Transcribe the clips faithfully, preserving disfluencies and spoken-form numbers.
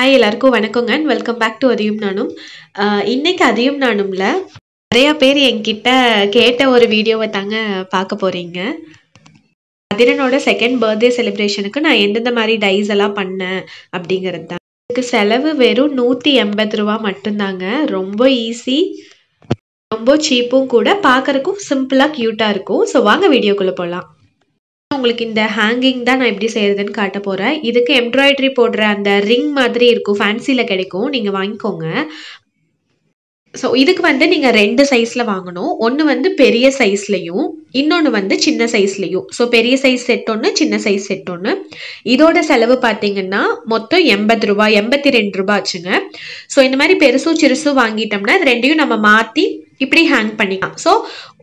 Hi எல்லாருக்கும் வணக்கங்க and welcome back to அதியும் நானும். இன்னைக்கு அதியும் நானும்ல நிறைய பேர் என்கிட்ட கேட்ட ஒரு வீடியோவை தாங்க பார்க்க போறீங்க. அதிரனோட செகண்ட் பர்த்டே செலிப்ரேஷனுக்கு நான் எந்தெந்த மாதிரி டைஸ் எல்லாம் பண்ணேன் அப்படிங்கிறது தான். இதுக்கு செலவு வெறும் நூற்றி எண்பது ரூபா மட்டும்தாங்க. ரொம்ப ஈஸி, ரொம்ப சீப்பும் கூட, பார்க்கறதுக்கும் சிம்பிளாக க்யூட்டாக இருக்கும். ஸோ வாங்க வீடியோக்குள்ளே போகலாம். உங்களுக்கு இந்த ஹேங்கிங் தான் நான் எப்படி செய்யறதுன்னு காட்ட போகிறேன். இதுக்கு எம்ப்ராய்டரி போடுற அந்த ரிங் மாதிரி இருக்கும், ஃபேன்சியில் கிடைக்கும், நீங்கள் வாங்கிக்கோங்க. ஸோ இதுக்கு வந்து நீங்கள் ரெண்டு சைஸில் வாங்கணும். ஒன்று வந்து பெரிய சைஸ்லையும் இன்னொன்று வந்து சின்ன சைஸ்லையும். ஸோ பெரிய சைஸ் செட் ஒன்று, சின்ன சைஸ் செட் ஒன்று. இதோட செலவு பார்த்தீங்கன்னா மொத்தம் எண்பது ரூபா எண்பத்தி ரெண்டு ரூபா ஆச்சுங்க. ஸோ இந்த மாதிரி பெருசும் சிறுசும் வாங்கிட்டோம்னா இது ரெண்டையும் நம்ம மாற்றி இப்படி ஹேங் பண்ணிக்கலாம். ஸோ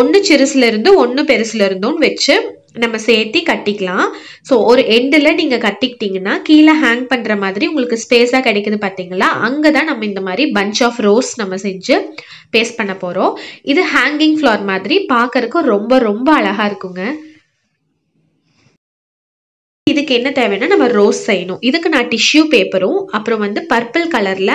ஒன்று சிறுசுல இருந்து ஒன்று பெருசுல இருந்தோன்னு வச்சு நம்ம சேர்த்து கட்டிக்கலாம். ஸோ ஒரு எண்டில் நீங்கள் கட்டிக்கிட்டிங்கன்னா கீழே ஹேங் பண்ணுற மாதிரி உங்களுக்கு ஸ்பேஸாக கிடைக்குது பார்த்தீங்களா, அங்கே தான் நம்ம இந்த மாதிரி பஞ்ச் ஆஃப் ரோஸ் நம்ம செஞ்சு பேஸ்ட் பண்ண போகிறோம். இது ஹேங்கிங் ஃப்ளவர் மாதிரி பார்க்கறதுக்கு ரொம்ப ரொம்ப அழகாக இருக்குங்க. இதுக்கு என்ன தேவைன்னா நம்ம ரோஸ் செய்யணும். இதுக்கு நான் டிஷ்யூ பேப்பரும் அப்புறம் வந்து பர்பிள் கலரில்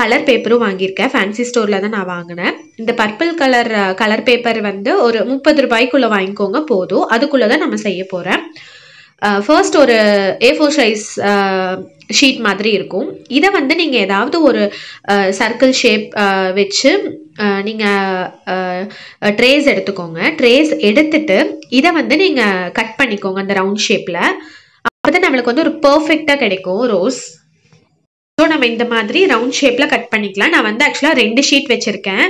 கலர் பேப்பரும் வாங்கியிருக்கேன். ஃபேன்சி ஸ்டோரில் தான் நான் வாங்கினேன். இந்த பர்பிள் கலர் கலர் பேப்பர் வந்து ஒரு முப்பது ரூபாய்க்குள்ளே வாங்கிக்கோங்க, போதும். அதுக்குள்ளே தான் நம்ம செய்ய போகிறேன். ஃபர்ஸ்ட் ஒரு ஏ ஃபோர் சைஸ் ஷீட் மாதிரி இருக்கும். இதை வந்து நீங்கள் ஏதாவது ஒரு சர்க்கிள் ஷேப் வச்சு நீங்கள் ட்ரேஸ் எடுத்துக்கோங்க. ட்ரேஸ் எடுத்துட்டு இதை வந்து நீங்கள் கட் பண்ணிக்கோங்க அந்த ரவுண்ட் ஷேப்பில். அப்போ தான் நம்மளுக்கு வந்து ஒரு பர்ஃபெக்டாக கிடைக்கும் ரோஸ். ஸோ நம்ம இந்த மாதிரி ரவுண்ட் ஷேப்பில் கட் பண்ணிக்கலாம். நான் வந்து ஆக்சுவலாக ரெண்டு ஷீட் வச்சுருக்கேன்,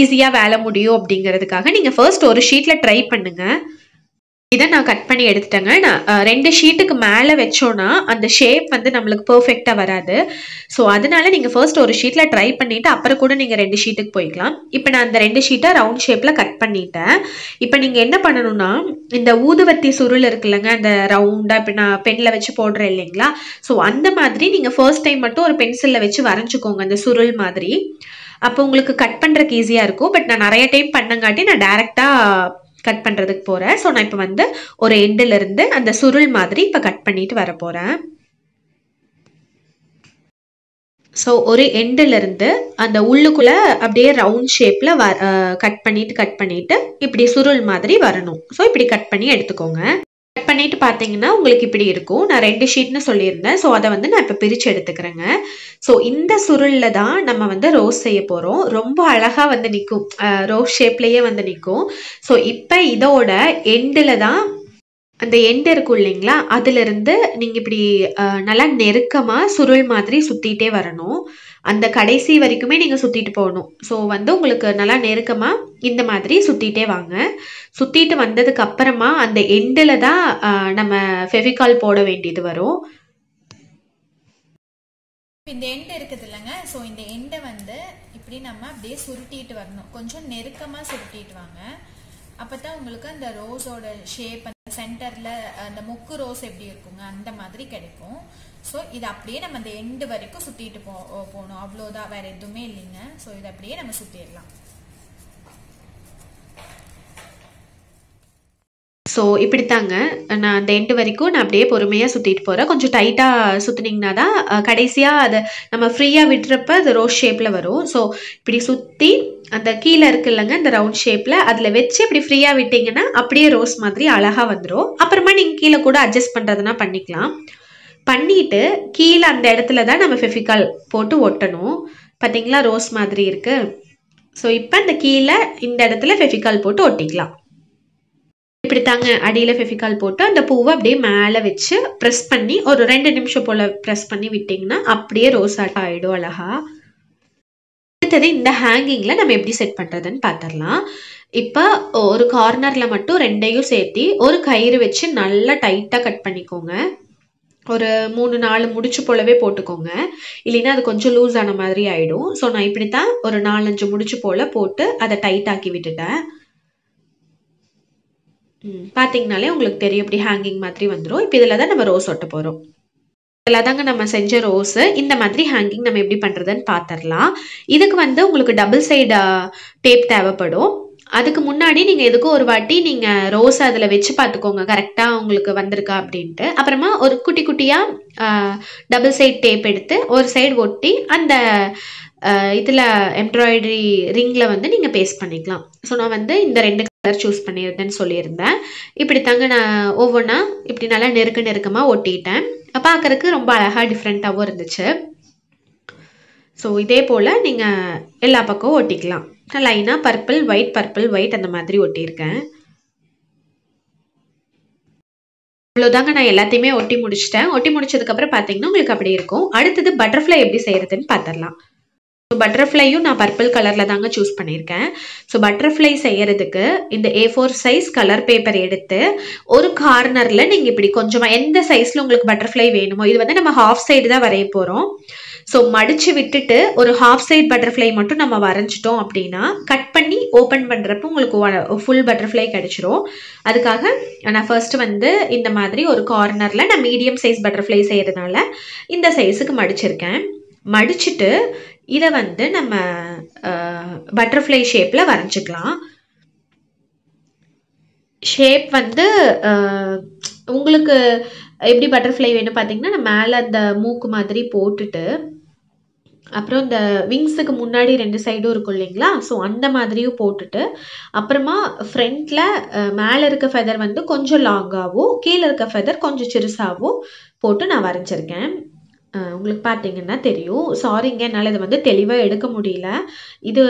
ஈஸியாக வேலை முடியும் அப்படிங்கிறதுக்காக. நீங்கள் ஃபர்ஸ்ட் ஒரு ஷீட்டில் ட்ரை பண்ணுங்கள். இதை நான் கட் பண்ணி எடுத்துட்டேங்க. நான் ரெண்டு ஷீட்டுக்கு மேலே வச்சோன்னா அந்த ஷேப் வந்து நம்மளுக்கு பர்ஃபெக்டாக வராது. ஸோ அதனால நீங்கள் ஃபர்ஸ்ட் ஒரு ஷீட்டில் ட்ரை பண்ணிவிட்டு அப்புறம் கூட நீங்கள் ரெண்டு ஷீட்டுக்கு போய்க்கலாம். இப்போ நான் அந்த ரெண்டு ஷீட்டை ரவுண்ட் ஷேப்பில் கட் பண்ணிட்டேன். இப்போ நீங்கள் என்ன பண்ணணும்னா இந்த ஊதுவத்தி சுருள் இருக்குல்லங்க, அந்த ரவுண்டாக இப்போ நான் பெனில் வச்சு போடுறேன் இல்லைங்களா, ஸோ அந்த மாதிரி நீங்கள் ஃபர்ஸ்ட் டைம் மட்டும் ஒரு பென்சிலில் வச்சு வரைஞ்சிக்கோங்க அந்த சுருள் மாதிரி. அப்போ உங்களுக்கு கட் பண்ணுறதுக்கு ஈஸியாக இருக்கும். பட் நான் நிறைய டைம் பண்ணங்காட்டி நான் டேரெக்டாக கட் பண்ணுறதுக்கு போகிறேன். ஸோ நான் இப்போ வந்து ஒரு எண்டிலிருந்து அந்த சுருள் மாதிரி இப்போ கட் பண்ணிட்டு வர போகிறேன். ஸோ ஒரு எண்டிலிருந்து அந்த உள்ளுக்குள்ளே அப்படியே ரவுண்ட் ஷேப்பில் வ கட் பண்ணிட்டு கட் பண்ணிட்டு இப்படி சுருள் மாதிரி வரணும். ஸோ இப்படி கட் பண்ணி எடுத்துக்கோங்க. கட் பண்ணிட்டு பார்த்தீங்கன்னா உங்களுக்கு இப்படி இருக்கும். நான் ரெண்டு ஷீட்னு சொல்லியிருந்தேன். ஸோ அதை வந்து நான் இப்போ பிரித்து எடுத்துக்கிறேங்க. ஸோ இந்த சுருளில் தான் நம்ம வந்து ரோஸ் செய்ய போகிறோம். ரொம்ப அழகாக வந்து நிற்கும், ரோஸ் ஷேப்லேயே வந்து நிற்கும். ஸோ இப்போ இதோட எண்டில் தான் அந்த எண்டு இருக்கும் இல்லைங்களா, அதுலேருந்து நீங்கள் இப்படி நல்லா நெருக்கமாக சுருள் மாதிரி சுற்றிகிட்டே வரணும். அந்த கடைசி வரைக்குமே நீங்கள் சுற்றிட்டு போகணும். ஸோ வந்து உங்களுக்கு நல்லா நெருக்கமாக இந்த மாதிரி சுற்றிகிட்டே வாங்க. சுற்றிட்டு வந்ததுக்கு அப்புறமா அந்த எண்டில் தான் நம்ம ஃபெவிகால் போட வேண்டியது வரும். இந்த எண்டு இருக்குது இல்லைங்க, ஸோ இந்த எண்டை வந்து இப்படி நம்ம அப்படியே சுருட்டிட்டு வரணும். கொஞ்சம் நெருக்கமாக சுருட்டிட்டு வாங்க. அப்போ தான் உங்களுக்கு அந்த ரோஸோட ஷேப் அந்த சென்டரில் அந்த மொக்கு ரோஸ் எப்படி இருக்குங்க அந்த மாதிரி கிடைக்கும். ஸோ இது அப்படியே நம்ம அந்த எண்டு வரைக்கும் சுற்றிட்டு போ போகணும் அவ்வளோதான், வேறு எதுவுமே இல்லைங்க. ஸோ இது அப்படியே நம்ம சுற்றிடலாம். ஸோ இப்படித்தாங்க நான் அந்த எண்டு வரைக்கும் நான் அப்படியே பொறுமையாக சுற்றிட்டு போகிறேன். கொஞ்சம் டைட்டாக சுற்றினீங்கன்னா தான் கடைசியாக அதை நம்ம ஃப்ரீயாக விட்டுறப்ப அது ரோஸ் ஷேப்பில் வரும். ஸோ இப்படி சுற்றி அந்த கீழே இருக்குல்லங்க இந்த ரவுண்ட் ஷேப்பில் அதில் வச்சு இப்படி ஃப்ரீயாக விட்டிங்கன்னா அப்படியே ரோஸ் மாதிரி அழகாக வந்துடும். அப்புறமா நீங்கள் கீழே கூட அட்ஜஸ்ட் பண்ணுறதுனா பண்ணிக்கலாம். பண்ணிவிட்டு கீழே அந்த இடத்துல தான் நம்ம ஃபெவிகால் போட்டு ஒட்டணும். பார்த்தீங்களா ரோஸ் மாதிரி இருக்குது. ஸோ இப்போ அந்த கீழே இந்த இடத்துல ஃபெவிகால் போட்டு ஒட்டிக்கலாம். இப்படி தாங்க அடியில் ஃபெவிகால் போட்டு அந்த பூவை அப்படியே மேலே வச்சு ப்ரெஸ் பண்ணி ஒரு ரெண்டு நிமிஷம் போல் ப்ரெஸ் பண்ணி விட்டிங்கன்னா அப்படியே ரோஸ் ஆட் ஆகிடும் அழகா. அடுத்தது இந்த ஹேங்கிங்கில் நம்ம எப்படி செட் பண்ணுறதுன்னு பார்த்துடலாம். இப்போ ஒரு கார்னரில் மட்டும் ரெண்டையும் சேர்த்து ஒரு கயிறு வச்சு நல்லா டைட்டாக கட் பண்ணிக்கோங்க. ஒரு மூணு நாலு முடிச்சு போலவே போட்டுக்கோங்க, இல்லைன்னா அது கொஞ்சம் லூஸ் ஆன மாதிரி ஆகிடும். ஸோ நான் இப்படி தான் ஒரு நாலஞ்சு முடிச்சு போல் போட்டு அதை டைட்டாக்கி விட்டுட்டேன். பார்த்தீங்கனாலே உங்களுக்கு தெரியும் இப்படி ஹேங்கிங் மாதிரி வந்துடும். இப்போ இதில் தான் நம்ம ரோஸ் ஒட்ட போகிறோம். இதில் தாங்க நம்ம செஞ்ச ரோஸு. இந்த மாதிரி ஹேங்கிங் நம்ம எப்படி பண்ணுறதுன்னு பார்த்துடலாம். இதுக்கு வந்து உங்களுக்கு டபுள் சைடு டேப் தேவைப்படும். அதுக்கு முன்னாடி நீங்க எதுக்கு ஒரு வாட்டி நீங்க ரோஸ் அதுல வெச்சு பாத்துக்கோங்க கரெக்ட்டா உங்களுக்கு வந்திருக்கா அப்படினு அப்புறமா ஒரு குட்டி குட்டியா டபுள் சைடு டேப் எடுத்து ஒரு சைடு ஒட்டி அந்த இதுல எம்ப்ராய்டரி ரிங்ல வந்து நீங்க பேஸ்ட் பண்ணிக்கலாம் சோ நான் வந்து இந்த ரெண்டு கலர் चूஸ் பண்ணிருந்தேன்னு சொல்லிருந்தேன் இப்படி தாங்க நான் ஓவனா இப்படி நல்லா நெருக்க நெருக்கமா ஒட்டிட்டேன் பாக்கறதுக்கு ரொம்ப அழகா டிஃபரண்டாவோ இருந்துச்சு சோ இதே போல நீங்க எல்லா பக்கம் ஒட்டிக்கலாம் லைனா purple white purple white அந்த மாதிரி ஒட்டி இருக்கேன் அவ்ளோதாங்க நான் எல்லாத்தையுமே ஒட்டி முடிச்சிட்டேன் ஒட்டி முடிச்சதுக்கு அப்புறம் பாத்தீங்கன்னா உங்களுக்கு அப்படியே இருக்கும் அடுத்து பட்டர்ஃப்ளை எப்படி செய்யறதுன்னு பார்த்தறலாம் சோ பட்டர்ஃப்ளையும் நான் purple கலர்ல தாங்க चूஸ் பண்ணிருக்கேன் சோ பட்டர்ஃப்ளை செய்யிறதுக்கு இந்த A four size colour paper எடுத்து ஒரு கார்னர்ல நீங்க இப்படி கொஞ்சமா எந்த சைஸ்ல உங்களுக்கு பட்டர்ஃப்ளை வேணுமோ இது வந்து நம்ம ஹாஃப் சைடு தான் வரைய போறோம் So, மடிச்சு விட்டுட்டு ஒரு ஹாஃப் சைடு பட்டர்ஃப்ளை மட்டும் நம்ம வரைஞ்சிட்டோம் அப்படினா கட் பண்ணி ஓபன் பண்றப்ப உங்களுக்கு ফুল பட்டர்ஃப்ளை கிடைச்சிரும் அதுக்காக நான் ஃபர்ஸ்ட் வந்து இந்த மாதிரி ஒரு கார்னர்ல நான் மீடியம் சைஸ் பட்டர்ஃப்ளை செய்யறதால இந்த சைஸ்க்கு மடிச்சிருக்கேன் மடிச்சிட்டு இத வந்து நம்ம பட்டர்ஃப்ளை ஷேப்ல வரைஞ்சிக்கலாம் ஷேப் வந்து உங்களுக்கு எப்படி பட்டர்ஃப்ளை வேணும் பாத்தீங்கன்னா நான் மேல அந்த மூக்கு மாதிரி போட்டுட்டு அப்புறம் இந்த விங்ஸ்க்கு முன்னாடி ரெண்டு சைடும் இருக்கும்லீங்களா சோ அந்த மாதிரியே போட்டுட்டு அப்புறமா ஃப்ரண்ட்ல மேல இருக்க ஃபெதர் வந்து கொஞ்சம் லாங்காவோ கீழ இருக்க ஃபெதர் கொஞ்சம் சிறுசாவோ போட்டு நான் வரைஞ்சிருக்கேன் உங்களுக்கு பாத்தீங்கன்னா தெரியும் சாரிங்க என்னால இது வந்து தெளிவா எடுக்க முடியல இது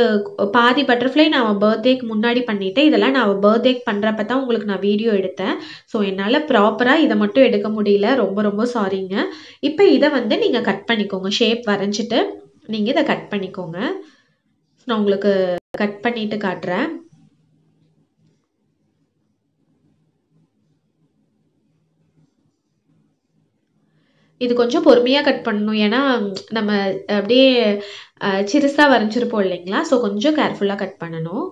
பாதி பட்டர்ஃப்ளை நான் बर्थडेக்கு முன்னாடி பண்ணிட்டேன் இதெல்லாம் நான் बर्थडेக்கு பண்றப்ப தான் உங்களுக்கு நான் வீடியோ எடுத்தேன் சோ என்னால ப்ராப்பரா இத மட்டும் எடுக்க முடியல ரொம்ப ரொம்ப சாரிங்க இப்போ இத வந்து நீங்க கட் பண்ணிக்கோங்க ஷேப் வரைஞ்சிட்டு நீங்க இத கட் பண்ணிக்கோங்க நான் உங்களுக்கு கட் பண்ணிட்டு காட்றேன் இது கொஞ்சம் பொறுமையா கட் பண்ணனும் ஏனா நம்ம அப்படியே சிறுசா வரைஞ்சிருப்போம் இல்லீங்களா சோ கொஞ்சம் கேர்ஃபுல்லா கட் பண்ணனும்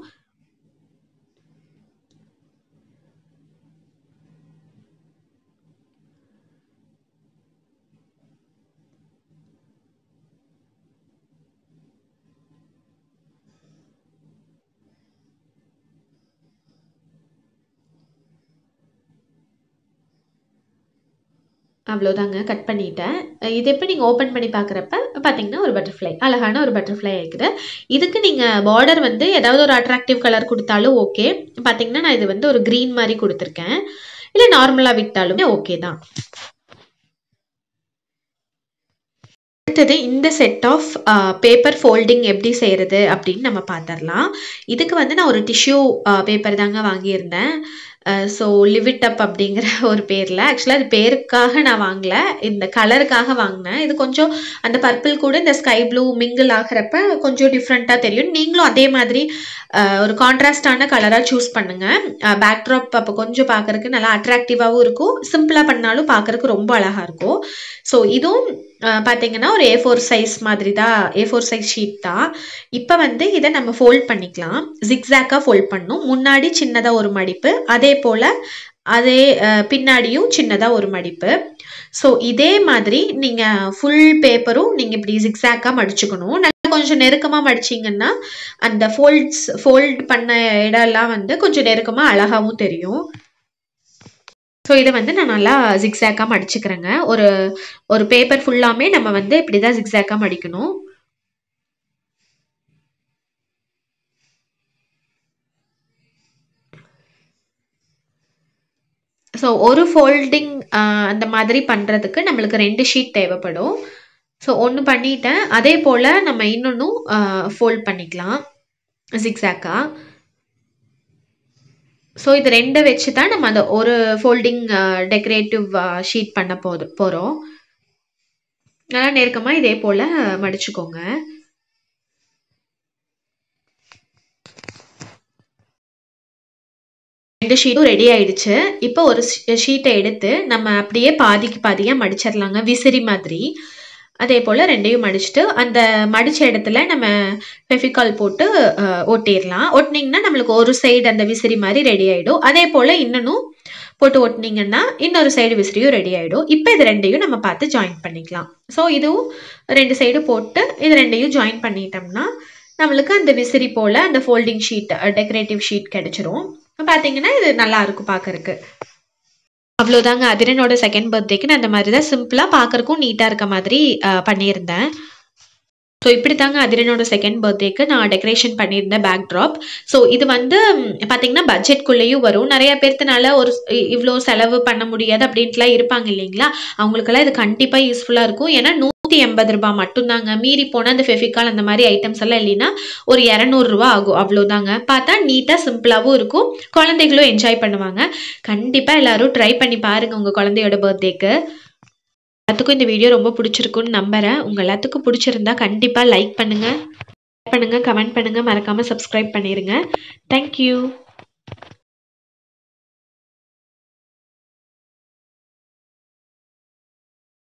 அவ்ளோதாங்க கட் பண்ணிட்டேன் இது எப்ப நீங்க ஓபன் பண்ணி பார்க்கறப்ப பாத்தீங்கன்னா ஒரு பட்டர்ஃப்ளை அழகான ஒரு பட்டர்ஃப்ளை ஆயிக்குது இதுக்கு நீங்க border வந்து ஏதாவது ஒரு அட்ராக்டிவ் கலர் கொடுத்தாலும் ஓகே பாத்தீங்கன்னா நான் இது வந்து ஒரு green மாதிரி கொடுத்திருக்கேன் இல்ல நார்மலா விட்டாலும் ஓகே தான் அடுத்து இந்த செட் ஆஃப் பேப்பர் ஃபோல்டிங் எப்படி செய்யறது அப்படினு நம்ம பார்த்தறலாம் இதுக்கு வந்து நான் ஒரு டிஷ்யூ பேப்பர் தாங்க வாங்கி இருந்தேன் சோ லிவ் இட் அப் அப்படிங்கற ஒரு பேர்ல एक्चुअली அது பேருக்காக நான் வாங்கல இந்த கலருக்காக வாங்குனேன் இது கொஞ்சம் அந்த purple கூட இந்த sky blue mingle ஆகறப்ப கொஞ்சம் டிஃபரண்டா தெரியும் நீங்களும் அதே மாதிரி ஒரு கான்ட்ராஸ்டான கலரா चूஸ் பண்ணுங்க பேக் டிராப் அப்ப கொஞ்சம் பார்க்கிறதுக்கு நல்லா அட்ராக்டிவாவும் இருக்கும் சிம்பிளா பண்ணாலும் பார்க்கிறதுக்கு ரொம்ப அழகா இருக்கும் சோ இதுவும் பாத்தீங்கன்னா ஒரு A four சைஸ் மாதிரிதா A four சைஸ் ஷீட் தான் இப்போ வந்து இத நம்ம ஃபோல்ட் பண்ணிக்கலாம் zigzag-ஆ ஃபோல்ட் பண்ணனும் முன்னாடி சின்னதா ஒரு மடிப்பு அதேபோல அதே பின்னாடியும் சின்னதா ஒரு மடிப்பு சோ இதே மாதிரி நீங்க ফুল பேப்பரும் நீங்க இப்படி zigzag-ஆ மடிச்சுக்கணும் நல்லா கொஞ்சம் நெருக்கமா மடிச்சீங்கன்னா அந்த ஃபோல்ட்ஸ் ஃபோல்ட் பண்ண இடம்லாம் வந்து கொஞ்சம் நெருக்கமா அழகாவும் தெரியும் சோ இத வந்து நான் நல்லா zigzag-ஆ மடிச்சுக்கறேங்க ஒரு ஒரு பேப்பர் ஃபுல்லாமே நம்ம வந்து இப்படி தான் zigzag-ஆ மடிக்கணும் சோ ஒரு ஃபோல்டிங் அந்த மாதிரி பண்றதுக்கு நமக்கு ரெண்டு ஷீட் தேவைப்படும் சோ ஒன்னு பண்ணிட்டேன் அதே போல நம்ம இன்னொன்னும் ஃபோல்ட் பண்ணிக்கலாம் zigzag-ஆ சோ இது ரெண்டு வெச்சு தான் நம்ம அந்த ஒரு ஃபோல்டிங் டெக்கரேட்டிவ் ஷீட் பண்ண போறோம் நல்லா நேர்க்கமா இதே போல மடிச்சுக்கோங்க ரெண்டு ஷீட்டும் ரெடி ஆயிடுச்சு இப்போ ஒரு ஷீட்டை எடுத்து நம்ம அப்படியே பாதிக்கு பாதியா மடிச்சிரலாங்க விசிறி மாதிரி அதே போல ரெண்டையும் மடிச்சிட்டு அந்த மடிச்ச இடத்துல நம்ம ஃபெவிகால் போட்டு ஒட்டிரலாம் ஒட்டனீங்கன்னா நமக்கு ஒரு சைடு அந்த விசிறி மாதிரி ரெடி ஆயிடும் அதே போல இன்னனும் போட்டு ஒட்டனீங்கன்னா இன்னொரு சைடு விசிறியும் ரெடி ஆயிடும் இப்போ இது ரெண்டையும் நம்ம பார்த்து ஜாயின் பண்ணிக்கலாம் சோ இது ரெண்டு சைடு போட்டு இது ரெண்டையும் ஜாயின் பண்ணிட்டோம்னா நம்மளுக்கு அந்த விசிறி போல அந்த ஃபோல்டிங் ஷீட் டெக்கரேட்டிவ் ஷீட் கிடைச்சிரும். பாத்தீங்கன்னா இது நல்லா இருக்கும் பார்க்கறதுக்கு. அவ்வளவுதாங்க அதிரனோட செகண்ட் பர்த்டேக்கு நான் அந்த மாதிரி தான் சிம்பிளா பார்க்கறதுக்கும் நீட்டா இருக்க மாதிரி பண்ணியிருந்தேன். ஸோ இப்படி தாங்க அதிரனோட செகண்ட் பர்த்டேக்கு நான் டெக்கரேஷன் பண்ணியிருந்தேன் பேக் ட்ராப். ஸோ இது வந்து பார்த்தீங்கன்னா பட்ஜெட்குள்ளேயும் வரும். நிறைய பேர்த்துனால ஒரு இவ்வளோ செலவு பண்ண முடியாது அப்படின்ட்டுலாம் இருப்பாங்க இல்லைங்களா, அவங்களுக்கெல்லாம் இது கண்டிப்பாக யூஸ்ஃபுல்லாக இருக்கும். ஏன்னா நூற்றி எண்பது ரூபாய் மட்டும்தாங்க, மீறி போனால் அந்த ஃபெஃபிகால் அந்த மாதிரி ஐட்டம்ஸ் எல்லாம் இல்லைன்னா ஒரு இரநூறுவா ஆகும். அவ்வளோதாங்க, பார்த்தா நீட்டாக சிம்பிளாகவும் இருக்கும், குழந்தைகளும் என்ஜாய் பண்ணுவாங்க. கண்டிப்பாக எல்லாரும் ட்ரை பண்ணி பாருங்கள் உங்கள் குழந்தையோட பர்த்டேக்கு. எல்லாத்துக்கும் இந்த வீடியோ ரொம்ப பிடிச்சிருக்குன்னு நம்புறேன். உங்கள் எல்லாத்துக்கும் பிடிச்சிருந்தா கண்டிப்பாக லைக் பண்ணுங்க, ஷேர் பண்ணுங்க, கமெண்ட் பண்ணுங்க, மறக்காம சப்ஸ்கிரைப் பண்ணிடுங்க. தேங்க்யூ.